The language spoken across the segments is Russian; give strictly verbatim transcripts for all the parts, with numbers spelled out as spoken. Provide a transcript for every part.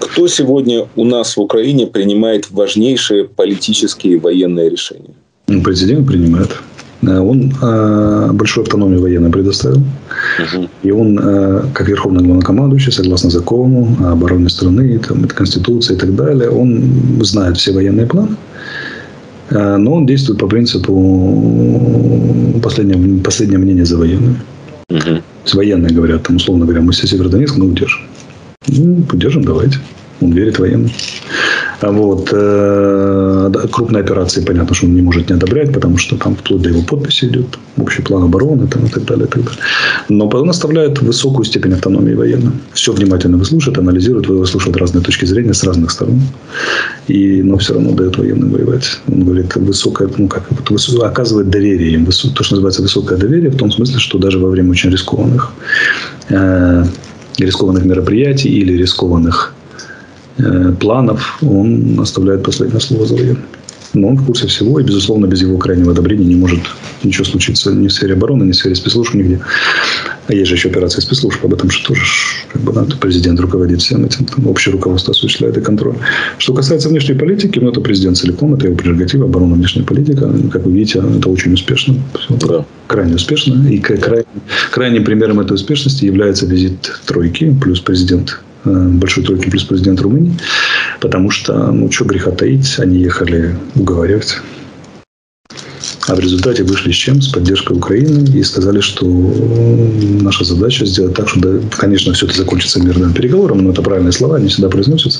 Кто сегодня у нас в Украине принимает важнейшие политические и военные решения? Президент принимает. Он большую автономию военную предоставил. Угу. И он, как верховный главнокомандующий, согласно закону о обороне страны, там, Конституции и так далее, он знает все военные планы. Но он действует по принципу последнее, последнее мнение за военными. Угу. Военные говорят, там, условно говоря, мы все Северодонецк, но удержим. Ну, поддержим, давайте. Он верит военным. А вот э, крупные операции, понятно, что он не может не одобрять, потому что там вплоть до его подписи идет общий план обороны там, и, так далее, и так далее. Но он оставляет высокую степень автономии военным. Все внимательно выслушает, анализирует, выслушивает разные точки зрения с разных сторон. И, но все равно дает военным воевать. Он говорит, высокое, ну, как, высокое, оказывает доверие им. Высокое, то, что называется высокое доверие, в том смысле, что даже во время очень рискованных э, рискованных мероприятий или рискованных э, планов, он оставляет последнее слово за военным. Но он в курсе всего, и, безусловно, без его крайнего одобрения не может ничего случиться ни в сфере обороны, ни в сфере спецслужб, нигде. А есть же еще операция спецслужб, об этом же тоже как бы, да, президент руководит всем этим, там, общее руководство осуществляет и контроль. Что касается внешней политики, ну, это президент целиком, это его прерогатива, оборона, внешняя политика. Как вы видите, это очень успешно. Да. Крайне успешно. И крайне, крайним примером этой успешности является визит тройки, плюс президент Большой тройки, плюс президент Румынии. Потому что, ну, что греха таить, они ехали уговаривать. А в результате вышли с чем? С поддержкой Украины и сказали, что наша задача сделать так, что, да, конечно, все это закончится мирным переговором, но это правильные слова, они всегда произносятся.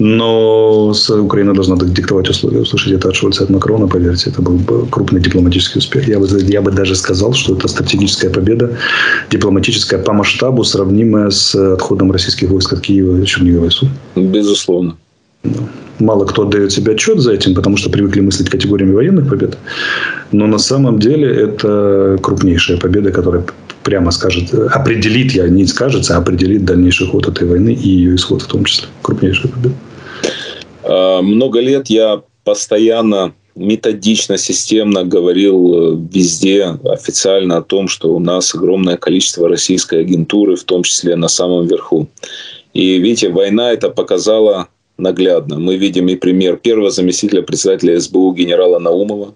Но Украина должна диктовать условия. Услышать это от Шольца, от Макрона, поверьте, это был бы крупный дипломатический успех. Я бы, я бы даже сказал, что это стратегическая победа, дипломатическая по масштабу, сравнимая с отходом российских войск от Киева и Черниговой су. Безусловно. Мало кто отдает себе отчет за этим, потому что привыкли мыслить категориями военных побед. Но на самом деле это крупнейшая победа, которая прямо скажет, определит, я не скажется, а определит дальнейший ход этой войны и ее исход в том числе. Крупнейшая победа. Много лет я постоянно, методично, системно говорил везде официально о том, что у нас огромное количество российской агентуры, в том числе на самом верху. И видите, война это показала наглядно. Мы видим и пример первого заместителя председателя эс бэ у генерала Наумова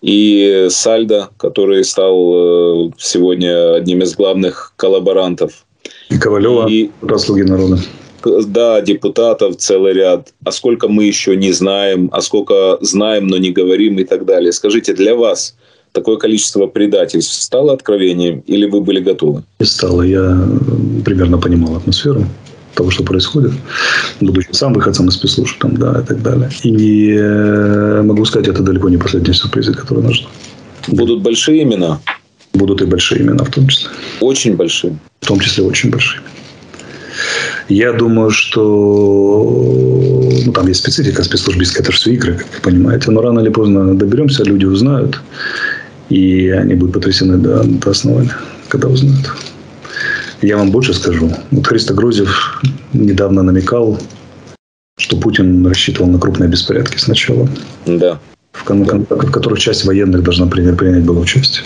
и Сальдо, который стал сегодня одним из главных коллаборантов. И Ковалева, и, «Слуги народа». Да, депутатов целый ряд. А сколько мы еще не знаем, а сколько знаем, но не говорим и так далее. Скажите, для вас такое количество предательств стало откровением или вы были готовы? Не стало. Я примерно понимал атмосферу того, что происходит, будучи сам выходцем из спецслужб, там, да, и так далее. И э, могу сказать, это далеко не последние сюрпризы, которые нас ждут. Будут большие имена? Будут и большие имена в том числе. Очень большие? В том числе очень большие. Я думаю, что ну, там есть специфика спецслужбистская, это же все игры, как вы понимаете. Но рано или поздно доберемся, люди узнают. И они будут потрясены до, до основания, когда узнают. Я вам больше скажу. Вот Кристо Грузев недавно намекал, что Путин рассчитывал на крупные беспорядки сначала. Да. В, в которых часть военных должна принять, принять было участие.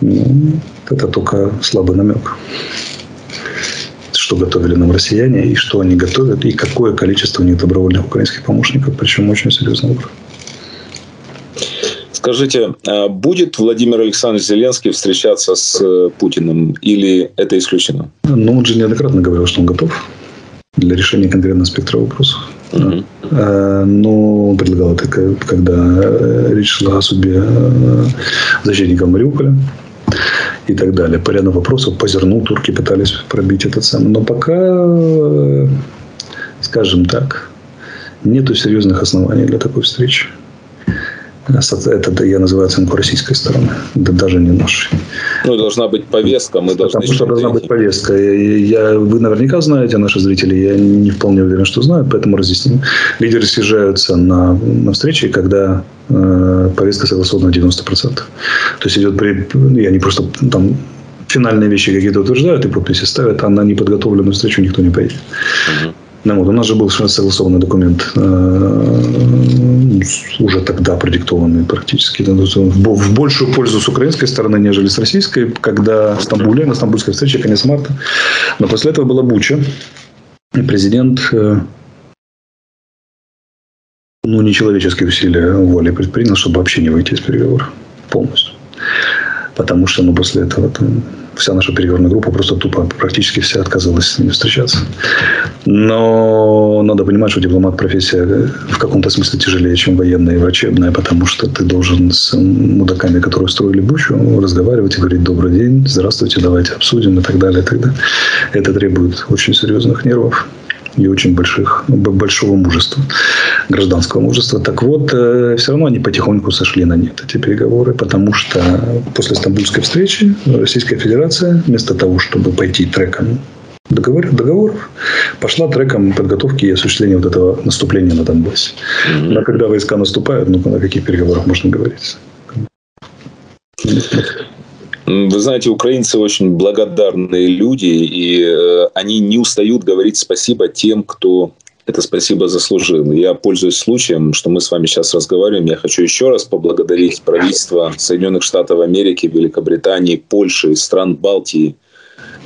Ну, это только слабый намек. Что готовили нам россияне, и что они готовят, и какое количество у них добровольных украинских помощников. Причем очень серьезный уровень. Скажите, будет Владимир Александрович Зеленский встречаться с Путиным или это исключено? Ну, он же неоднократно говорил, что он готов для решения конкретного спектра вопросов. Угу. Но он предлагал это, когда речь шла о судьбе защитников Мариуполя и так далее. По ряду вопросов по зерну турки пытались пробить этот самый. Но пока, скажем так, нету серьезных оснований для такой встречи. Это я называю оценку российской стороны, да даже не нашей. Ну, должна быть повестка. Мы должны Потому что должна быть повестка. Я, я, вы наверняка знаете, наши зрители, я не вполне уверен, что знают, поэтому разъясним. Лидеры съезжаются на, на встречи, когда э, повестка согласована на девяносто процентов. То есть идет при... И они просто там финальные вещи какие-то утверждают и подписи ставят, а на неподготовленную встречу никто не поедет. Угу. Ну, вот, у нас же был согласованный документ, э, уже тогда продиктованный практически, в большую пользу с украинской стороны, нежели с российской, когда в Стамбуле, на стамбульской встрече, конец марта. Но после этого была буча. президент ну, нечеловеческие усилия воли предпринял, чтобы вообще не выйти из переговоров полностью. Потому что ну, после этого там, вся наша переговорная группа просто тупо практически вся отказалась с ним встречаться. Но надо понимать, что дипломат профессия в каком-то смысле тяжелее, чем военная и врачебная, потому что ты должен с мудаками, которые строили бучу, разговаривать и говорить «добрый день», «здравствуйте», «давайте обсудим» и так далее. И так далее. Это требует очень серьезных нервов и очень больших, большого мужества, гражданского мужества. Так вот, все равно они потихоньку сошли на нет, эти переговоры, потому что после Стамбульской встречи Российская Федерация вместо того, чтобы пойти треком договор, договоров, пошла треком подготовки и осуществления вот этого наступления на Донбассе. Mm-hmm. А когда войска наступают, ну на каких переговорах можно говорить? Вы знаете, украинцы очень благодарные люди, и они не устают говорить спасибо тем, кто это спасибо заслужил. Я пользуюсь случаем, что мы с вами сейчас разговариваем. Я хочу еще раз поблагодарить правительство Соединенных Штатов Америки, Великобритании, Польши, стран Балтии,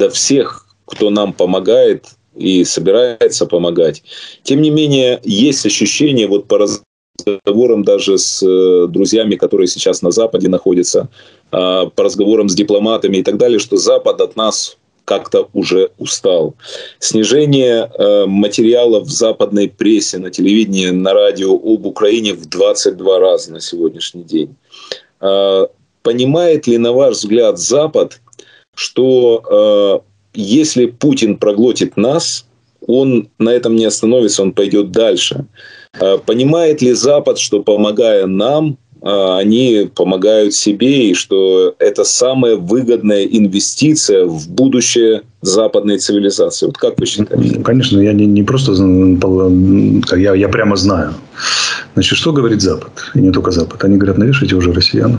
да всех, кто нам помогает и собирается помогать. Тем не менее, есть ощущение вот по разговорам, разговорам даже с друзьями, которые сейчас на Западе находятся, по разговорам с дипломатами и так далее, что Запад от нас как-то уже устал. Снижение материалов в западной прессе, на телевидении, на радио об Украине в двадцать два раза на сегодняшний день. Понимает ли, на ваш взгляд, Запад, что если Путин проглотит нас, он на этом не остановится, он пойдет дальше? Понимает ли Запад, что, помогая нам, они помогают себе, и что это самая выгодная инвестиция в будущее западной цивилизации? Вот как вы считаете? Конечно, я не, не просто... Я, я прямо знаю. Значит, что говорит Запад? И не только Запад. Они говорят, навешайте уже россиян.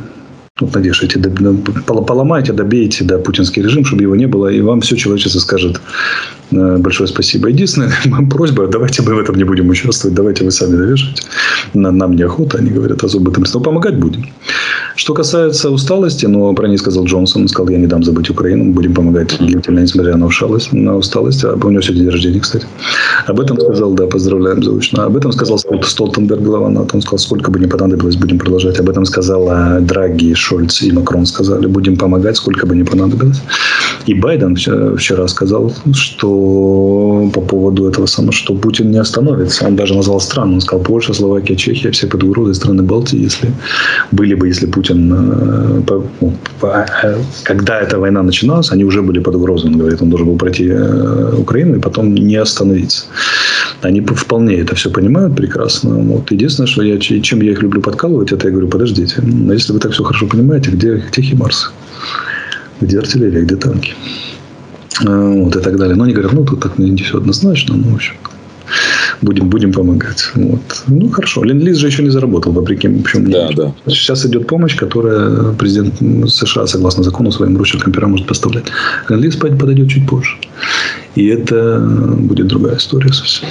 Вот навешайте, поломайте, добейте да, путинский режим, чтобы его не было, и вам все человечество скажет большое спасибо. Единственная просьба, давайте мы в этом не будем участвовать, давайте вы сами навешайте. Нам неохота, они говорят, особо там, но помогать будем. Что касается усталости, но про ней сказал Джонсон, он сказал, я не дам забыть Украину, мы будем помогать длительно, несмотря на усталость, на усталость. А у него сегодня день рождения, кстати. Об этом сказал, да, поздравляем заочно. Об этом сказал Столтенберг, глава НАТО, он сказал, сколько бы ни понадобилось, будем продолжать. Об этом сказала Драги Шольц и Макрон сказали, будем помогать, сколько бы ни понадобилось. И Байден вчера сказал, что по поводу этого самого, что Путин не остановится. Он даже назвал страны. Он сказал, Польша, Словакия, Чехия, все под угрозой страны Балтии, если были бы, если Путин... Когда эта война начиналась, они уже были под угрозой. Он говорит, он должен был пройти Украину и потом не остановиться. Они вполне это все понимают прекрасно. Вот. Единственное, что я, чем я их люблю подкалывать, это я говорю, подождите, но если вы так все хорошо понимаете, где, где ХИМАРС, где артиллерия, где танки, вот и так далее. Но они говорят, ну тут так не все однозначно, ну в общем, будем, будем помогать. Вот. Ну хорошо, Ленд-лиз же еще не заработал, вопреки общем, да, да. Сейчас идет помощь, которая президент США, согласно закону, своим ручеркам пера может поставлять. Ленд-лиз подойдет чуть позже. И это будет другая история совсем.